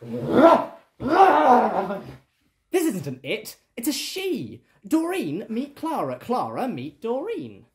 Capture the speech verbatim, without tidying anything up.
This isn't an it, it's a she. Doreen, meet Clara. Clara, meet Doreen.